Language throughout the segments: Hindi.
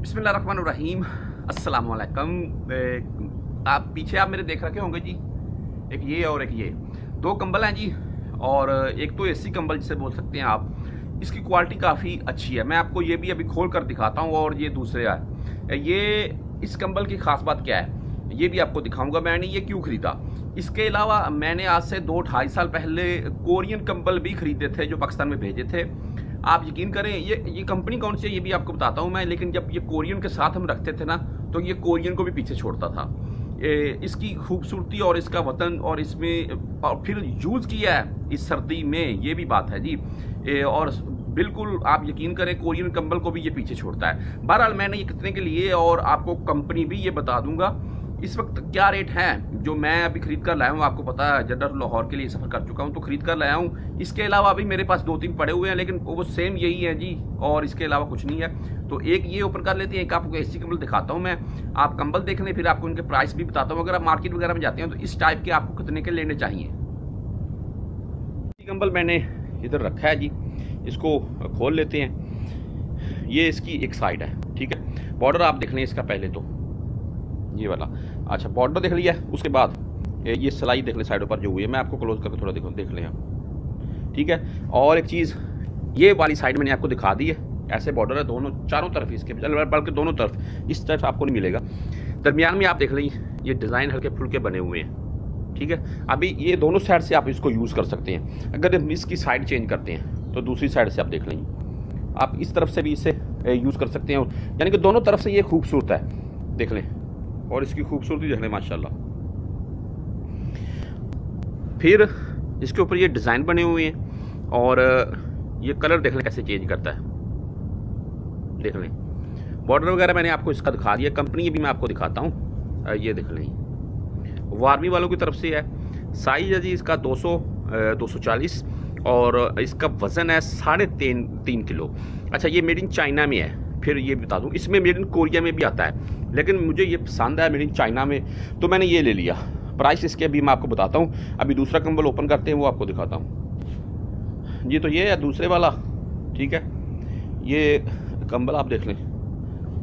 बिस्मिल्लाहिर्रहमानिर्रहीम, अस्सलाम वालेकुम। आप पीछे आप मेरे देख रखे होंगे जी, एक ये और एक ये दो कंबल हैं जी। और एक तो एसी कंबल जिसे बोल सकते हैं आप, इसकी क्वालिटी काफ़ी अच्छी है। मैं आपको ये भी अभी खोल कर दिखाता हूँ। और ये दूसरे है, ये इस कंबल की खास बात क्या है ये भी आपको दिखाऊंगा मैंने ये क्यों ख़रीदा। इसके अलावा मैंने आज से 2-2.5 साल पहले कोरियन कंबल भी ख़रीदे थे जो पाकिस्तान में भेजे थे। आप यकीन करें, ये कंपनी कौन सी है ये भी आपको बताता हूँ मैं। लेकिन जब ये कोरियन के साथ हम रखते थे ना, तो ये कोरियन को भी पीछे छोड़ता था। इसकी खूबसूरती और इसका वतन और इसमें और फिर यूज़ किया है इस सर्दी में, ये भी बात है जी। और बिल्कुल आप यकीन करें कोरियन कंबल को भी ये पीछे छोड़ता है। बहरहाल मैंने ये कितने के लिए और आपको कंपनी भी ये बता दूंगा। इस वक्त क्या रेट हैं जो मैं अभी ख़रीद कर लाया हूँ, आपको पता है जद्दा लाहौर के लिए सफ़र कर चुका हूँ तो ख़रीद कर लाया हूँ। इसके अलावा अभी मेरे पास 2-3 पड़े हुए हैं, लेकिन वो सेम यही है जी, और इसके अलावा कुछ नहीं है। तो एक ये ओपन कर लेते हैं, एक आपको एसी कंबल दिखाता हूँ मैं। आप कंबल देख लें, फिर आपको उनके प्राइस भी बताता हूँ। अगर आप मार्केट वगैरह में जाते हैं तो इस टाइप के आपको कितने के लेने चाहिए। कंबल मैंने इधर रखा है जी, इसको खोल लेते हैं। ये इसकी एक साइड है, ठीक है। बॉर्डर आप देख लें इसका, पहले तो ये वाला, अच्छा बॉर्डर देख लिया। उसके बाद ये सिलाई देख ले साइडों पर जो हुई है, मैं आपको क्लोज करके थोड़ा देखो देख लें आप, ठीक है। और एक चीज़ ये वाली साइड मैंने आपको दिखा दी है, ऐसे बॉर्डर है दोनों चारों तरफ इसके, बल्कि दोनों तरफ, इस तरफ आपको नहीं मिलेगा। दरमियान में आप देख लें ये डिज़ाइन हल्के फुल्के बने हुए हैं, ठीक है। अभी ये दोनों साइड से आप इसको यूज़ कर सकते हैं। अगर हम इसकी साइड चेंज करते हैं तो दूसरी साइड से आप देख लें, आप इस तरफ से भी इसे यूज़ कर सकते हैं। यानी कि दोनों तरफ से ये खूबसूरत है, देख लें। और इसकी खूबसूरती देख लें माशाल्लाह। फिर इसके ऊपर ये डिज़ाइन बने हुए हैं और ये कलर देख लें कैसे चेंज करता है, देख लें। बॉर्डर वगैरह मैंने आपको इसका दिखा दिया। कंपनी भी मैं आपको दिखाता हूँ, ये देख लें, वार्मी वालों की तरफ से है। साइज़ है जी इसका 200-240 और इसका वज़न है 3.5 किलो। अच्छा ये मेड इन चाइना में है। फिर ये बता दूं, इसमें मेड इन कोरिया में भी आता है, लेकिन मुझे ये पसंद है मेड इन चाइना में, तो मैंने ये ले लिया। प्राइस इसके अभी मैं आपको बताता हूँ। अभी दूसरा कंबल ओपन करते हैं, वो आपको दिखाता हूँ जी। तो ये है दूसरे वाला, ठीक है। ये कंबल आप देख लें,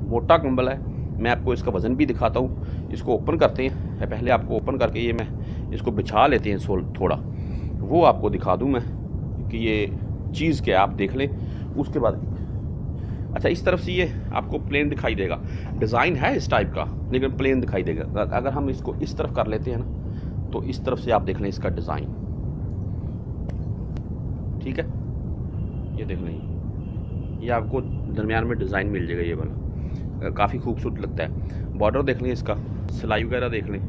मोटा कंबल है। मैं आपको इसका वज़न भी दिखाता हूँ। इसको ओपन करते हैं, पहले आपको ओपन करके ये मैं इसको बिछा लेते हैं सोल थोड़ा, वो आपको दिखा दूँ मैं कि ये चीज़ क्या है, आप देख लें। उसके बाद अच्छा इस तरफ से ये आपको प्लेन दिखाई देगा, डिज़ाइन है इस टाइप का लेकिन प्लेन दिखाई देगा। अगर हम इसको इस तरफ कर लेते हैं ना, तो इस तरफ से आप देख लें इसका डिज़ाइन, ठीक है। ये देख लें, ये आपको दरमियान में डिज़ाइन मिल जाएगा, ये वाला काफ़ी खूबसूरत लगता है। बॉर्डर देख लें इसका, सिलाई वगैरह देख लें।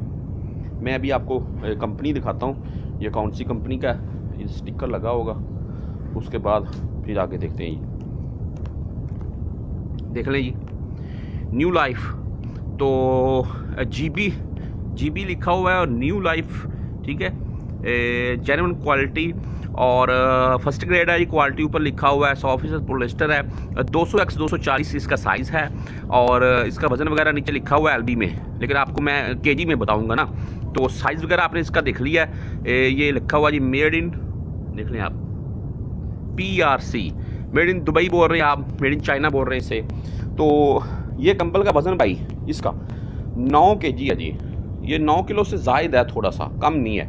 मैं अभी आपको कंपनी दिखाता हूँ, ये कौन सी कंपनी का स्टिकर लगा होगा। उसके बाद फिर आगे देखते हैं, ये देख लें जी, न्यू लाइफ, तो जीबी लिखा हुआ है और न्यू लाइफ, ठीक है। जेन्युइन क्वालिटी और फर्स्ट ग्रेड है। ये क्वालिटी ऊपर लिखा हुआ है, 100% पॉलिएस्टर है। 200x240 इसका साइज़ है और इसका वज़न वगैरह नीचे लिखा हुआ है एलबी में, लेकिन आपको मैं केजी में बताऊंगा ना। तो साइज़ वगैरह आपने इसका देख लिया है। ये लिखा हुआ जी मेड इन, देख लें आप, PRC, मेड इन दुबई बोल रहे हैं आप, मेड इन चाइना बोल रहे हैं इसे। तो ये कंबल का वज़न भाई इसका 9 kg है जी। ये 9 किलो से ज़ायद है, थोड़ा सा कम नहीं है।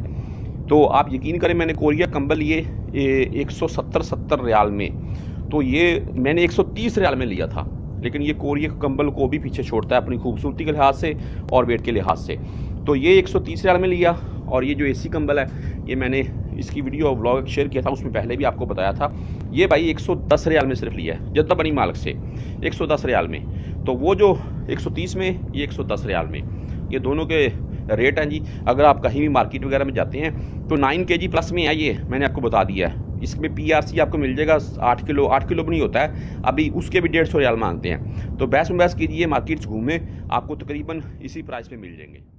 तो आप यकीन करें मैंने कोरिया कंबल ये 170-70 रियाल में, तो ये मैंने 130 रियाल में लिया था। लेकिन ये कोरिया कंबल को भी पीछे छोड़ता है अपनी खूबसूरती के लिहाज से और वेट के लिहाज से। तो ये 130 रियाल में लिया। और ये जो एसी कंबल है, ये मैंने इसकी वीडियो और व्लॉग शेयर किया था, उसमें पहले भी आपको बताया था। ये भाई 110 रियाल में सिर्फ लिया है, जद्दा बनी मालक से 110 रियाल में। तो वो जो 130 में, ये 110 रियाल में, ये दोनों के रेट हैं जी। अगर आप कहीं भी मार्केट वगैरह में जाते हैं तो 9 kg प्लस में है, ये मैंने आपको बता दिया है। इसमें PRC आपको मिल जाएगा 8 किलो भी नहीं होता है। अभी उसके भी 150 रियाल मांगते हैं। तो बहस कीजिए, मार्केट्स घूमें, आपको तकरीबन इसी प्राइस में मिल जाएंगे।